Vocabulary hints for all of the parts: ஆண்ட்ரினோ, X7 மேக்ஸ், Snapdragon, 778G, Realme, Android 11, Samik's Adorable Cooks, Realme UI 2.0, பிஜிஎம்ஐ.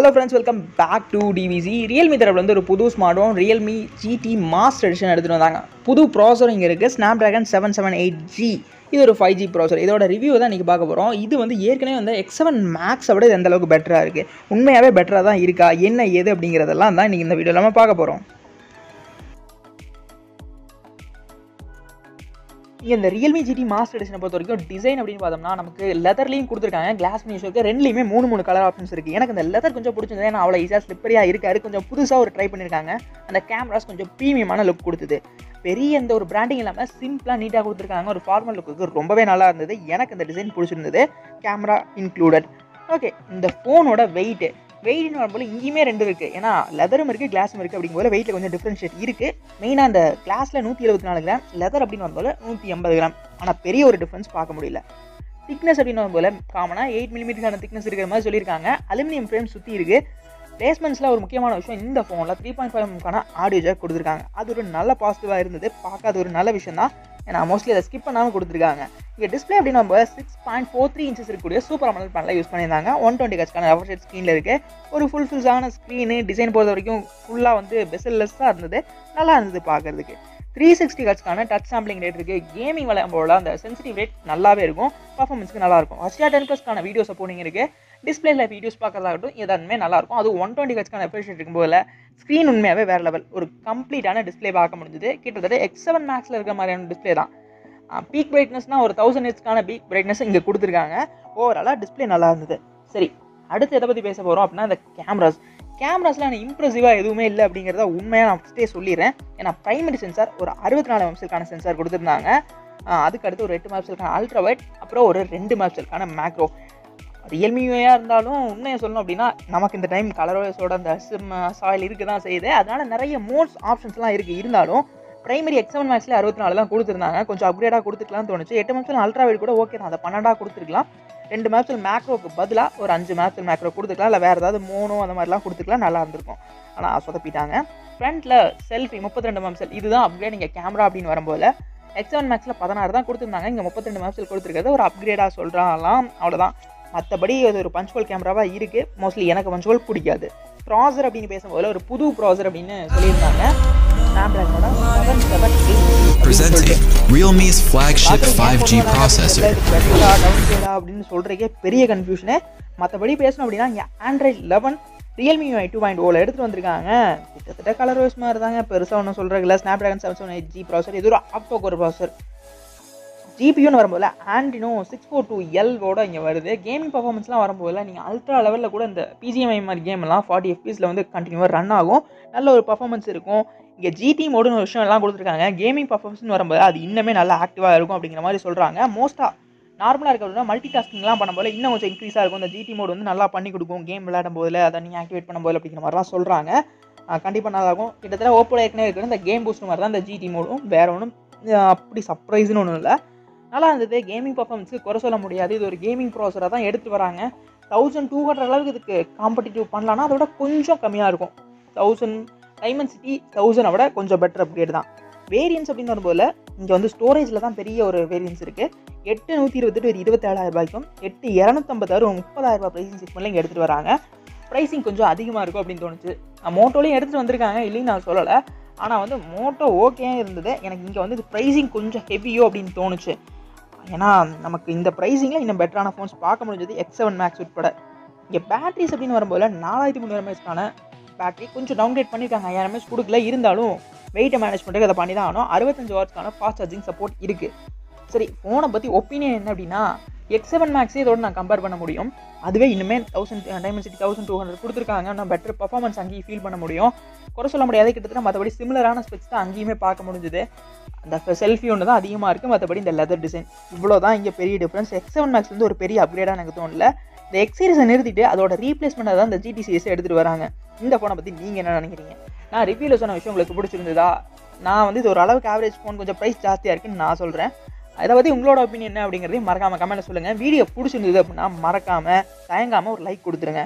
Hello friends, welcome back to TVC. Realme தரப்பில் வந்து ஒரு புது smart phone Realme GT master edition எடுத்துகிட்டு வந்தாங்க. புது ப்ராசர் இங்கே இருக்குது, ஸ்னாப்ட்ராகன் 778G. இது ஒரு 5G ப்ராசர். இதோட ரிவ்யூ தான் இன்றைக்கி பார்க்க போகிறோம். இது வந்து ஏற்கனவே வந்து X7 மேக்ஸை விட இது எந்தளவுக்கு பெட்டராக இருக்குது, உண்மையாகவே பெட்டராக தான் இருக்கா, என்ன ஏது அப்படிங்கிறதெல்லாம் தான் இன்றைக்கி இந்த வீடியோவில் நம்ம பார்க்க போகிறோம். இங்கே இந்த ரியல்மி ஜிடி மாஸ்டர் எடிஷனை பொறுத்த வரைக்கும் டிசைன் அப்படின்னு பார்த்தோம்னா, நமக்கு லெதர்லையும் கொடுத்துருக்காங்க, கிளாஸ் ஃபினிஷ் இருக்குது, ரெண்டுலேயுமே மூணு கலர் ஆப்ஷன்ஸ் இருக்குது. எனக்கு இந்த லெதர் கொஞ்சம் பிடிச்சிருந்தது, ஏன்னா அவ்வளோ ஈஸியாக ஸ்லிப்பரியாக இருக்காரு. கொஞ்சம் புதுசாக ஒரு ட்ரை பண்ணியிருக்காங்க. அந்த கேமராஸ் கொஞ்சம் ப்ரீமியமான லுக் கொடுத்தது. பெரிய எந்த ஒரு பிராண்டிங் இல்லாமல் சிம்பிளாக நீட்டாக கொடுத்துருக்காங்க. ஒரு ஃபார்மல் லுக்கு ரொம்பவே நல்லா இருந்தது. எனக்கு இந்த டிசைன் பிடிச்சிருந்தது, கேமரா இன்க்ளூடட். ஓகே, இந்த ஃபோனோட வெயிட்னு வரும்போது இங்கேயுமே ரெண்டு இருக்குது, ஏன்னா லெதரும் இருக்குது கிளாஸும் இருக்குது. அப்படிங்கும்போது வெயிட்டில் கொஞ்சம் டிஃப்ரென்ஷியேட் இருக்குது. மெயினாக அந்த கிளாஸில் 174 கிராம், லெதர் அப்படின்னு வரும்போது 180 கிராம். ஆனால் பெரிய ஒரு டிஃப்ரென்ஸ் பார்க்க முடியல. திக்னஸ் அப்படின்னு வரும்போது காமனாக 8 மில்லிமீட்டரான திக்னஸ் இருக்கிற மாதிரி சொல்லியிருக்காங்க. அலுமினியம் ஃப்ரேம் சுற்றி இருக்குது. பிளேஸ்மெண்ட்ஸில் ஒரு முக்கியமான விஷயம், இந்த ஃபோனில் 3.5mm ஆடியோ ஜாக் கொடுத்துருக்காங்க. அது ஒரு நல்ல பாசிட்டிவாக இருந்தது, பார்க்காத ஒரு நல்ல விஷயம் தான். ஏன்னா மோஸ்ட்லி அதை ஸ்கிப் பண்ணாமல் கொடுத்துருக்காங்க. இங்கே டிஸ்பிளே அப்படின்னு நம்ம 6.43 இன்ச்சஸ் இருக்கக்கூடிய சூப்பர் அமலர் பேனலில் யூஸ் பண்ணியிருந்தாங்க. 120 ஹெர்ட்ஸ்க்கான ரெஃப்ரெஷ் ஸ்க்ரீனில் இருக்குது. ஒரு ஃபுல் ஃபில்ஸான ஸ்க்ரீனு. டிசைன் பொறுத்த வரைக்கும் ஃபுல்லாக வந்து பெசல்லெஸ்ஸாக இருந்தது, நல்லா இருந்தது பார்க்குறதுக்கு. 360 ஹெர்ட்ஸ்க்கான டச் சாம்பிளிங் ரேட் இருக்குது. கேமிங் விளையாடும்போது அந்த சென்சிட்டிவ் ரேட் நல்லாவே இருக்கும், பர்ஃபார்மன்ஸுக்கு நல்லாயிருக்கும். ஹச்டிஆர் 10+க்கான வீடியோ சப்போர்ட்டிங் இருக்குது. டிஸ்பிளேல வீடியோஸ் பார்க்குறதாகட்டும் எதானுமே நல்லாயிருக்கும். அது 120 ஹெர்ட்ஸ்க்கான ரெஃப்ரெஷ் ரேட் இருக்கும்போது ஸ்க்ரீன் உண்மையாகவே வேறு லெவல். ஒரு கம்ப்ளீட்டான டிஸ்பிளே பார்க்க முடிஞ்சது. கிட்டத்தட்ட X7 மேக்ஸில் இருக்கிற மாதிரியான டிஸ்பிளே தான். பீக் பிரைட்னஸ்னால் ஒரு 1000 ஹெர்ட்ஸ்க்கான பீக் பிரைட்னஸ் இங்கே கொடுத்துருக்காங்க. ஓவராலாக டிஸ்பிளே நல்லா இருந்தது. சரி, அடுத்து எதை பற்றி பேச போகிறோம் அப்படின்னா, அந்த கேமராஸில் எனக்கு இம்ப்ரெசிவாக எதுவுமே இல்லை அப்படிங்கிறத உண்மையாக நான் ஃபஸ்ட்டே சொல்லிடுறேன். ஏன்னா ப்ரைமரி சென்சார் ஒரு 64 மெகாபிக்சலுக்கான சென்சார் கொடுத்துருந்தாங்க. அதுக்கடுத்து ஒரு 8 மெகாபிக்சலுக்கான அல்ட்ரா வைட், அப்புறம் ஒரு 2 மெகாபிக்சலுக்கான மேக்ரோ. ரியல்மியாக இருந்தாலும் உண்மையை சொல்லணும் அப்படின்னா, நமக்கு இந்த டைம் கலரோட அந்த சிம் சாயில் இருக்க தான் செய்யுது. அதனால் நிறைய மோட்ஸ் ஆப்ஷன்ஸ்லாம் இருக்குது. இருந்தாலும் ப்ரைமரி X7 மேக்ஸில் 64 தான் கொடுத்துருந்தாங்க. கொஞ்சம் அப்கிரேடாக கொடுத்துருக்கலாம்னு தோணுச்சு. 8 மெகாபிக்சல் அல்ட்ரா வைட் கூட ஓகே தான், அதை 12 கொடுத்துருக்கலாம். 2 மெகாபிக்சல் மேக்ரோவுக்கு பதிலாக ஒரு 5 மெகாபிக்சல் மேக்ரோ கொடுத்துக்கலாம். இல்லை வேறு ஏதாவது 3 அந்த மாதிரிலாம் கொடுத்துக்கலாம், நல்லா இருந்திருக்கும். ஆனால் சொதப்பிட்டாங்க. ஃப்ரண்ட்டில் செல்ஃபி 32 மெகாபிக்சல், இதுதான் அப்கிரேட். இங்கே கேமரா அப்படின்னு வரும்போது X7 மேக்ஸில் 16 தான் கொடுத்துருந்தாங்க, இங்கே 32 மெகாபிக்சல் கொடுத்துருக்கிறது ஒரு அப்கிரேடாக சொல்கிறாங்களாம், அவ்வளோதான். மற்றபடி அது ஒரு பஞ்சுவல் கேமராவாக இருக்குது. மோஸ்ட்லி எனக்கு பஞ்சுவல் பிடிக்காது. ப்ராசர் அப்படின்னு பேசும்போது ஒரு புது ப்ராசர் அப்படின்னு சொல்லியிருந்தாங்க. Presenting Realme's flagship 5G processor. அப்படின்னு சொல்கிறக்கே பெரிய கன்ஃபியூஷனு. மற்றபடி பேசணும் அப்படின்னா, இங்கே Android 11 Realme UI 2.0 எடுத்துகிட்டு வந்திருக்காங்க. கிட்டத்தட்ட கலர் வைஸ் மாதிரி தாங்க, பெருசாக ஒன்றும் சொல்கிறாங்கள. Snapdragon 778G ப்ராசர், இது ஒரு ஆக்டோகோர் ப்ராசர். ஜிபியூன்னு வரும்போது ஆண்ட்ரினோ 642L இங்கே வருது. கேமிங் பர்ஃபார்மன்ஸ்லாம் வரும்போது நீங்கள் அல்ட்ரா லெவலில் கூட இந்த பிஜிஎம்ஐ மாதிரி கேம்லாம் 40 FPS வந்து கண்டினியூவாக ரன் ஆகும். நல்ல ஒரு பர்ஃபார்மன்ஸ் இருக்கும். இங்கே ஜிடி மோடுன்னு ஒரு விஷயம் எல்லாம் கொடுத்துருக்காங்க. கேமிங் பர்ஃபார்மன்ஸ்னு வரும்போது அது இன்னுமே நல்லா ஆக்டிவாக இருக்கும் அப்படிங்கிற மாதிரி சொல்கிறாங்க. மோஸ்ட்டாக நார்மலாக இருக்கிறதுனா மல்டி டாஸ்கிங்லாம் பண்ணும்போது இன்னும் கொஞ்சம் இன்க்ரீஸாக இருக்கும். இந்த ஜிடி மோடு வந்து நல்லா பண்ணி கொடுக்கும். கேம் விளையாடும் போதில் அதை நீங்கள் ஆக்டிவேட் பண்ணும்போது அப்படிங்கிற மாதிரிலாம் சொல்கிறாங்க. கண்டிப்பாக நல்லாயிருக்கும். கிட்டத்தட்ட ஓப்போல ஏற்கனவே இருக்கிற இந்த கேம் பூஸ்ட் மாதிரி தான் இந்த ஜிடி மோடும், வேறு ஒன்றும் அப்படி சர்ப்ரைஸ்னு ஒன்றும் இல்லை. நல்லா இருந்தது. கேமிங் பர்ஃபார்மன்ஸுக்கு குறை சொல்ல முடியாது. இது ஒரு கேமிங் ப்ராசராக தான் எடுத்து வராங்க. 1200 அளவுக்கு இதுக்கு காம்படிட்டிவ் பண்ணலான்னா அதோட கொஞ்சம் கம்மியாக இருக்கும். 1000 டைமண்ட் சிட்டி 1000 விட கொஞ்சம் பெட்டர் அப்கிரேட் தான். வேரியன்ஸ் அப்படின்னு வரும்போது இங்கே வந்து ஸ்டோரேஜில் தான் பெரிய ஒரு வேரியன்ஸ் இருக்குது. 828 27,000 ரூபாய்க்கும் 8,256 30,000 ரூபாய் ப்ரைஸிங் செக்மெண்ட்டில் இங்கே எடுத்துகிட்டு வராங்க. ப்ரைஸிங் கொஞ்சம் அதிகமாக இருக்கும் அப்படின்னு தோணுச்சு. மோட்டோலையும் எடுத்துகிட்டு வந்திருக்காங்க, இல்லைன்னு நான் சொல்லலை. ஆனால் வந்து மோட்டோ ஓகே இருந்தது. எனக்கு இங்கே வந்து இது ப்ரைஸிங் கொஞ்சம் ஹெவியோ அப்படின்னு தோணுச்சு. ஏன்னா நமக்கு இந்த ப்ரைஸிங்கில் இன்னும் பெட்டரான ஃபோன்ஸ் பார்க்க முடிஞ்சது, X7 மேக்ஸ் உட்பட. இங்கே பேட்ரிஸ் அப்படின்னு வரும்போது 4300 mAhக்கான பேட்டரி கொஞ்சம் டவுன்கிரேட் பண்ணியிருக்காங்க. 5000 mAh கொடுக்கல. இருந்தாலும் வெயிட்டை மேனேஜ் பண்ணுறதுக்கு அதை பண்ணி தான் ஆனோம். 65 வாட்ஸ்க்கான ஃபாஸ்ட் சார்ஜிங் சப்போர்ட் இருக்குது. சரி, ஃபோனை பற்றி ஒப்பீனியன் என்ன அப்படின்னா, X7 மேக்ஸே இதோடு நான் கம்பேர் பண்ண முடியும். அதுவே இன்னுமே 1000 டைமண்ட் சிட்டி 1200 கொடுத்துருக்காங்க. நான் பெட்டர் பர்ஃபார்மன்ஸ் அங்கேயும் ஃபீல் பண்ண முடியும், குறை சொல்ல முடியாது. கிட்டத்தட்ட மற்றபடி சிமிலரான ஸ்பெக்ஸ் தான் அங்கேயுமே பார்க்க முடிஞ்சுது. அந்த செல்ஃபி ஒன்று தான் அதிகமாக இருக்குது, மற்றபடி இந்த லெதர் டிசைன் இவ்வளோ தான் இங்கே பெரிய டிஃப்ரென்ஸ். X7 மேக்ஸ் வந்து ஒரு பெரிய அப்கிரேடாக எனக்கு தோணல. இந்த எக்ஸ் சீரிஸை நிறுத்திட்டு அதோட ரீப்ளேஸ்மெண்ட்டாக தான் இந்த ஜிடி சீரிஸை எடுத்துகிட்டு வராங்க. இந்த ஃபோனை பற்றி நீங்கள் என்ன நினைக்கிறீங்க? நான் ரிவ்யூவில் சொன்ன விஷயம் உங்களுக்கு பிடிச்சிருந்ததா? நான் வந்து இது ஒரு அளவுக்கு ஆவரேஜ் ஃபோன், கொஞ்சம் ப்ரைஸ் ஜாஸ்தியாக இருக்குன்னு நான் சொல்கிறேன். அதை பற்றி உங்களோட ஒப்பீனியன் என்ன அப்படிங்கிறதையும் மறக்காமல் கமெண்ட்டில் சொல்லுங்கள். வீடியோ பிடிச்சிருந்தது அப்படின்னா மறக்காமல் தயங்காமல் ஒரு லைக் கொடுத்துருங்க.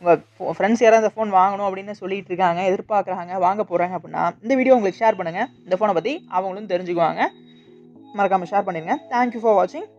உங்கள் ஃப்ரெண்ட்ஸ் யாராவது இந்த ஃபோன் வாங்கணும் அப்படின்னு சொல்லிட்டு இருக்காங்க, எதிர்பார்க்குறாங்க, வாங்க போகிறாங்க அப்படின்னா இந்த வீடியோ உங்களுக்கு ஷேர் பண்ணுங்கள். இந்த ஃபோனை பற்றி அவங்களும் தெரிஞ்சுக்குவாங்க. மறக்காமல் ஷேர் பண்ணிடுங்க. தேங்க்யூ ஃபார் வாட்சிங்.